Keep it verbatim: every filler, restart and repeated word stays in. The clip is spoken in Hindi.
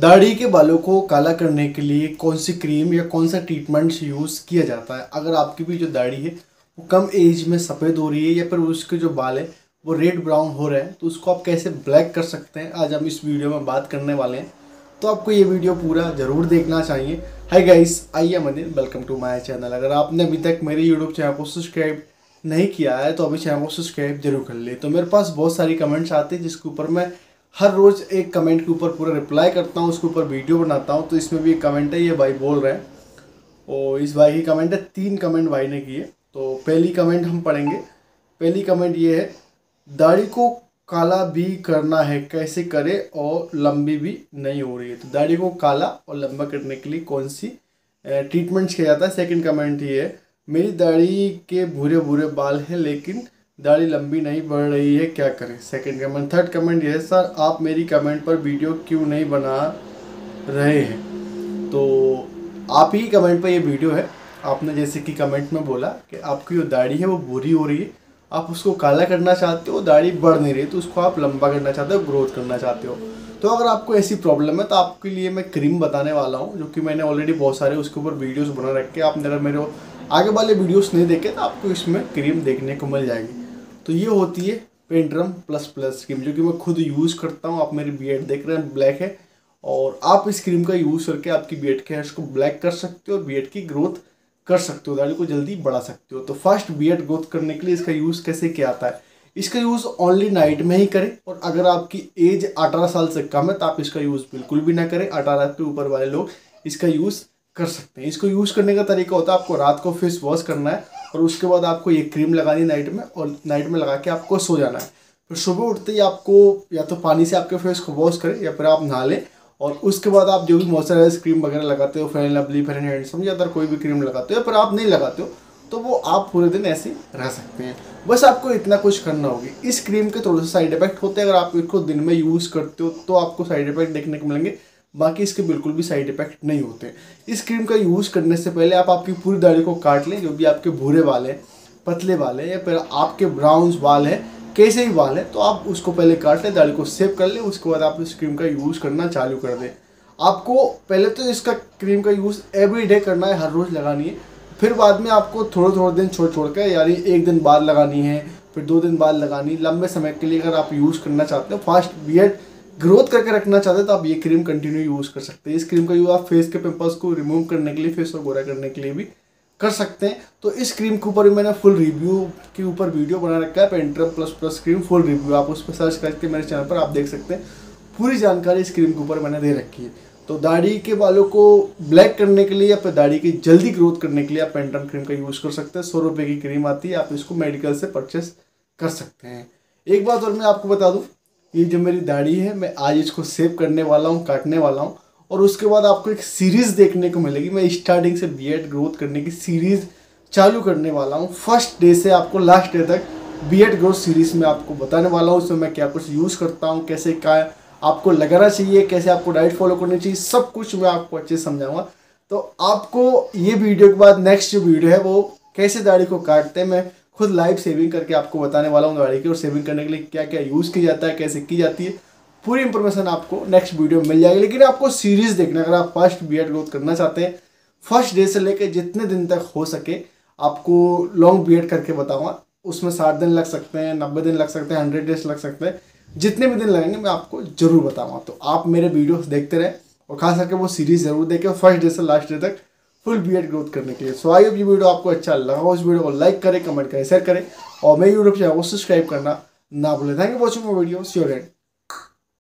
दाढ़ी के बालों को काला करने के लिए कौन सी क्रीम या कौन सा ट्रीटमेंट यूज़ किया जाता है? अगर आपकी भी जो दाढ़ी है वो कम एज में सफ़ेद हो रही है या फिर उसके जो बाल है वो रेड ब्राउन हो रहे हैं तो उसको आप कैसे ब्लैक कर सकते हैं, आज हम इस वीडियो में बात करने वाले हैं। तो आपको ये वीडियो पूरा ज़रूर देखना चाहिए। Hi guys, I am Anil, welcome to my channel. अगर आपने अभी तक मेरे यूट्यूब चैनल को सब्सक्राइब नहीं किया है तो अभी चैनल को सब्सक्राइब जरूर कर ले। तो मेरे पास बहुत सारी कमेंट्स आते हैं जिसके ऊपर मैं हर रोज़ एक कमेंट के ऊपर पूरा रिप्लाई करता हूँ, उसके ऊपर वीडियो बनाता हूँ। तो इसमें भी एक कमेंट है, ये भाई बोल रहे हैं और इस भाई की कमेंट है, तीन कमेंट भाई ने किए। तो पहली कमेंट हम पढ़ेंगे। पहली कमेंट ये है, दाढ़ी को काला भी करना है कैसे करे और लंबी भी नहीं हो रही है। तो दाढ़ी को काला और लंबा करने के लिए कौन सी ट्रीटमेंट किया जाता है। सेकंड कमेंट ये है, मेरी दाढ़ी के भूरे भूरे बाल हैं लेकिन दाढ़ी लंबी नहीं बढ़ रही है, क्या करें? Second comment. थर्ड कमेंट ये है, सर आप मेरी कमेंट पर वीडियो क्यों नहीं बना रहे हैं? तो आप ही कमेंट पर ये वीडियो है। आपने जैसे कि कमेंट में बोला कि आपकी जो दाढ़ी है वो भूरी हो रही है, आप उसको काला करना चाहते हो, दाढ़ी बढ़ नहीं रही तो उसको आप लंबा करना चाहते हो, ग्रोथ करना चाहते हो। तो अगर आपको ऐसी प्रॉब्लम है तो आपके लिए मैं क्रीम बताने वाला हूँ, जो कि मैंने ऑलरेडी बहुत सारे उसके ऊपर वीडियोस बना रखे हैं। आपने अगर मेरे आगे वाले वीडियोस नहीं देखे तो आपको इसमें क्रीम देखने को मिल जाएगी। तो ये होती है पैंडर्म प्लस प्लस क्रीम, जो कि मैं खुद यूज़ करता हूँ। आप मेरी बियर्ड देख रहे हैं, ब्लैक है, और आप इस क्रीम का यूज़ करके आपकी बियर्ड के हेयर्स को ब्लैक कर सकते हो और बियर्ड की ग्रोथ कर सकते हो, दाढ़ी को जल्दी बढ़ा सकते हो। तो फर्स्ट बियर्ड ग्रोथ करने के लिए इसका यूज़ कैसे किया जाता है? इसका यूज़ ओनली नाइट में ही करें, और अगर आपकी एज अठारह साल से कम है तो आप इसका यूज़ बिल्कुल भी ना करें। अठारह के ऊपर वाले लोग इसका यूज़ कर सकते हैं। इसको यूज़ करने का तरीका होता है, आपको रात को फेस वॉश करना है और उसके बाद आपको ये क्रीम लगानी है नाइट में, और नाइट में लगा के आपको सो जाना है। फिर सुबह उठते ही आपको या तो पानी से आपके फेस को वॉश करें या फिर आप नहा लें, और उसके बाद आप जो भी मॉइस्चराइज क्रीम वगैरह लगाते हो, Fair and Lovely, Fair and Handsome या अदर कोई भी क्रीम लगाते हो, पर आप नहीं लगाते हो तो वो आप पूरे दिन ऐसे रह सकते हैं। बस आपको इतना कुछ करना होगा। इस क्रीम के थोड़े से साइड इफेक्ट होते हैं, अगर आप इसको दिन में यूज़ करते हो तो आपको साइड इफेक्ट देखने को मिलेंगे, बाकी इसके बिल्कुल भी साइड इफेक्ट नहीं होते। इस क्रीम का यूज़ करने से पहले आप आपकी पूरी दाढ़ी को काट लें, जो भी आपके भूरे बाल हैं, पतले बाल हैं या फिर आपके ब्राउन्स बाल हैं, कैसे ही बाल है तो आप उसको पहले काट लें, दाढ़ी को सेव कर लें, उसके बाद आप इस क्रीम का यूज़ करना चालू कर दें। आपको पहले तो इसका क्रीम का यूज़ एवरी डे करना है, हर रोज़ लगानी है। फिर बाद में आपको थोड़े थोड़े दिन छोड़ छोड़ कर, यानी एक दिन बाद लगानी है, फिर दो दिन बाद लगानी, लंबे समय के लिए अगर आप यूज़ करना चाहते हो, फास्ट बियर्ड ग्रोथ करके रखना चाहते हो तो आप ये क्रीम कंटिन्यू यूज़ कर सकते हैं। इस क्रीम का यूज़ आप फेस के पिंपल्स को रिमूव करने के लिए, फेस को गोरा करने के लिए भी कर सकते हैं। तो इस क्रीम के ऊपर भी मैंने फुल रिव्यू के ऊपर वीडियो बना रखा है, Panderm plus plus cream full review, आप उस पर सर्च करके मेरे चैनल पर आप देख सकते हैं। पूरी जानकारी इस क्रीम के ऊपर मैंने दे रखी है। तो दाढ़ी के बालों को ब्लैक करने के लिए या फिर दाढ़ी की जल्दी ग्रोथ करने के लिए आप पैंडर्म क्रीम का यूज़ कर सकते हैं। सौ रुपये की क्रीम आती है, आप इसको मेडिकल से परचेस कर सकते हैं। एक बात और मैं आपको बता दूँ, ये जो मेरी दाढ़ी है मैं आज इसको सेव करने वाला हूँ, काटने वाला हूँ, और उसके बाद आपको एक सीरीज़ देखने को मिलेगी। मैं स्टार्टिंग से बियर्ड ग्रोथ करने की सीरीज़ चालू करने वाला हूँ। फर्स्ट डे से आपको लास्ट डे तक बियर्ड ग्रोथ सीरीज़ में आपको बताने वाला हूँ, उसमें मैं क्या कुछ यूज़ करता हूँ, कैसे क्या आपको लगाना चाहिए, कैसे आपको डाइट फॉलो करनी चाहिए, सब कुछ मैं आपको अच्छे से समझाऊँगा। तो आपको ये वीडियो के बाद नेक्स्ट जो वीडियो है वो कैसे दाढ़ी को काटते हैं, मैं खुद लाइव सेविंग करके आपको बताने वाला हूँ। दाढ़ी की और सेविंग करने के लिए क्या क्या यूज़ किया जाता है, कैसे की जाती है, पूरी इंफॉर्मेशन आपको नेक्स्ट वीडियो में मिल जाएगी। लेकिन आपको सीरीज़ देखना, अगर आप फर्स्ट बियर्ड ग्रोथ करना चाहते हैं, फर्स्ट डे से लेकर जितने दिन तक हो सके आपको लॉन्ग बियर्ड करके बताऊँगा। उसमें साठ दिन लग सकते हैं, नब्बे दिन लग सकते हैं, हंड्रेड डेज लग सकते हैं, जितने भी दिन लगेंगे मैं आपको ज़रूर बताऊँगा। तो आप मेरे वीडियोस देखते रहें और खास करके वो सीरीज़ ज़रूर देखें, फर्स्ट डे से लास्ट डे तक फुल बियर्ड ग्रोथ करने के लिए। सो आई होप ये वीडियो आपको अच्छा लगा, उस वीडियो को लाइक करें, कमेंट करें, शेयर करें और मेरे यूट्यूब चैनल को सब्सक्राइब करना ना भूलें। Thank you watching my video, see you again.